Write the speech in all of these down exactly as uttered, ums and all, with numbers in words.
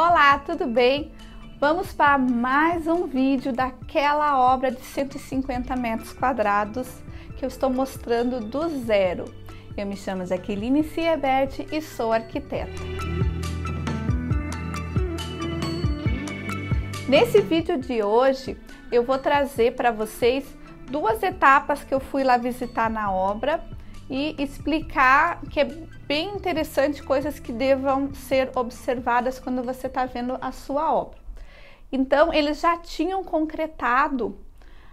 Olá, tudo bem? Vamos para mais um vídeo daquela obra de cento e cinquenta metros quadrados que eu estou mostrando do zero. Eu me chamo Jaqueline Siebert e sou arquiteta. Nesse vídeo de hoje eu vou trazer para vocês duas etapas que eu fui lá visitar na obra e explicar que é bem interessante, coisas que devam ser observadas quando você está vendo a sua obra. Então, eles já tinham concretado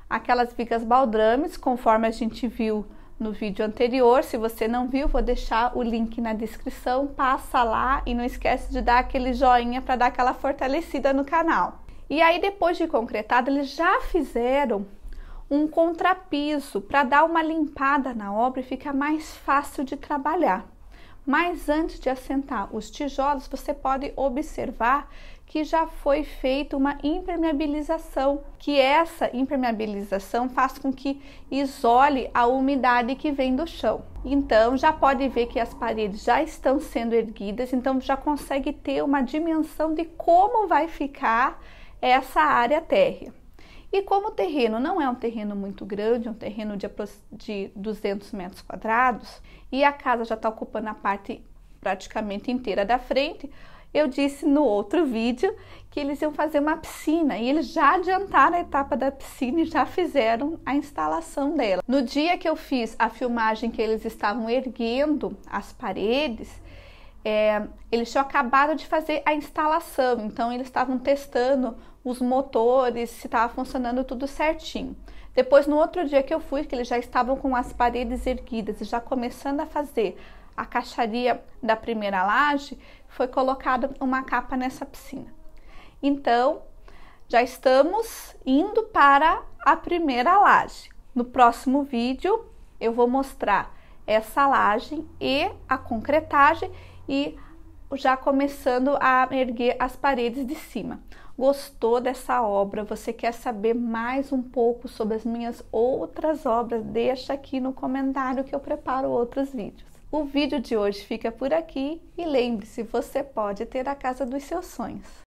aquelas vigas baldrames, conforme a gente viu no vídeo anterior. Se você não viu, vou deixar o link na descrição, passa lá e não esquece de dar aquele joinha para dar aquela fortalecida no canal. E aí, depois de concretado, eles já fizeram um contrapiso para dar uma limpada na obra e fica mais fácil de trabalhar. Mas antes de assentar os tijolos, você pode observar que já foi feita uma impermeabilização, que essa impermeabilização faz com que isole a umidade que vem do chão. Então já pode ver que as paredes já estão sendo erguidas, então já consegue ter uma dimensão de como vai ficar essa área térrea. E como o terreno não é um terreno muito grande, é um terreno de, de duzentos metros quadrados, e a casa já está ocupando a parte praticamente inteira da frente, eu disse no outro vídeo que eles iam fazer uma piscina, e eles já adiantaram a etapa da piscina e já fizeram a instalação dela. No dia que eu fiz a filmagem que eles estavam erguendo as paredes, É, eles tinham acabado de fazer a instalação, então eles estavam testando os motores, se estava funcionando tudo certinho. Depois, no outro dia que eu fui, que eles já estavam com as paredes erguidas e já começando a fazer a caixaria da primeira laje, foi colocada uma capa nessa piscina. Então, já estamos indo para a primeira laje. No próximo vídeo, eu vou mostrar essa laje e a concretagem, e já começando a erguer as paredes de cima. Gostou dessa obra? Você quer saber mais um pouco sobre as minhas outras obras? Deixa aqui no comentário que eu preparo outros vídeos. O vídeo de hoje fica por aqui e lembre-se, você pode ter a casa dos seus sonhos.